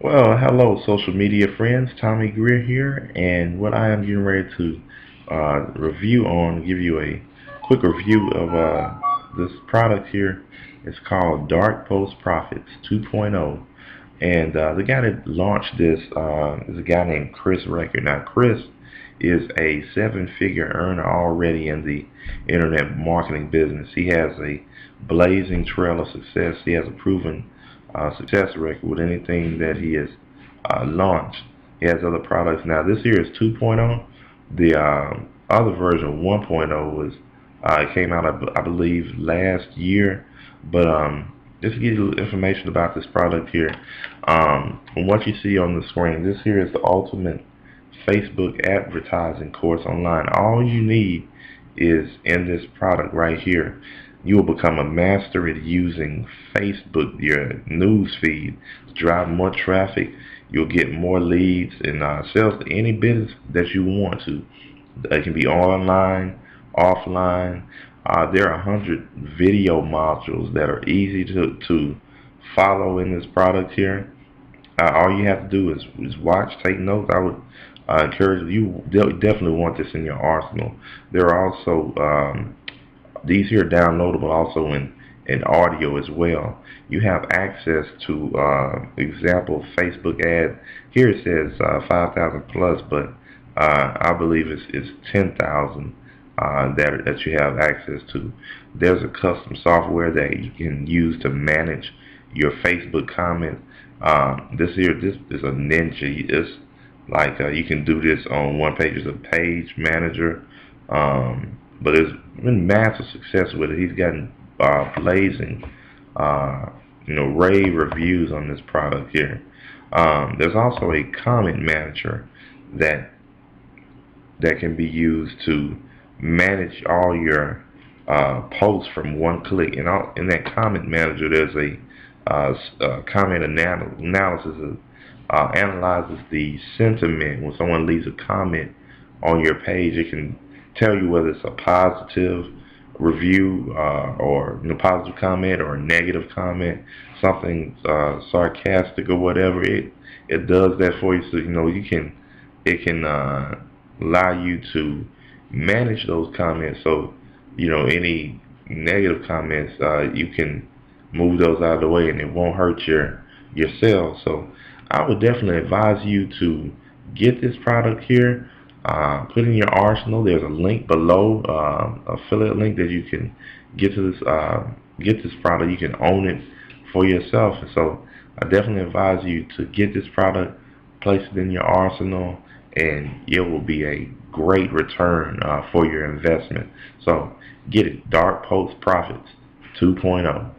Well, hello social media friends, Tommy Greer here, and what I am getting ready to give you a quick review of this product here. It's called Dark Post Profits 2.0, and the guy that launched this is a guy named Chris Record. Now Chris is a seven-figure earner already in the internet marketing business. He has a blazing trail of success. He has a proven success record with anything that he has launched. He has other products. Now this here is 2.0. The other version 1.0 was it came out I believe last year. But just to give you a little information about this product here, from what you see on the screen, this here is the ultimate Facebook advertising course online. All you need is in this product right here. You will become a master at using Facebook, your news feed, to drive more traffic. You'll get more leads and sales to any business that you want to. It can be online, offline. There are 100 video modules that are easy to follow in this product here. All you have to do is watch, take notes. I would encourage you, definitely want this in your arsenal. There are also these here are downloadable also in audio as well. You have access to example Facebook ad. Here it says 5,000 plus, but I believe it's 10,000 that you have access to. There's a custom software that you can use to manage your Facebook comments. This is a ninja. It's like you can do this on one page. It's a page manager, but it's been massive success with it. He's gotten blazing, rave reviews on this product here. There's also a comment manager that can be used to manage all your posts from one click. And in that comment manager, there's a comment analysis analyzes the sentiment. When someone leaves a comment on your page, it can tell you whether it's a positive review or a positive comment or a negative comment, something sarcastic or whatever. It does that for you, so it can allow you to manage those comments. So any negative comments, you can move those out of the way, and it won't hurt your sales. So I would definitely advise you to get this product here. Put in your arsenal. There's a link below, affiliate link, that you can get this product. You can own it for yourself. So I definitely advise you to get this product, place it in your arsenal, and it will be a great return for your investment. So get it, Dark Post Profits 2.0.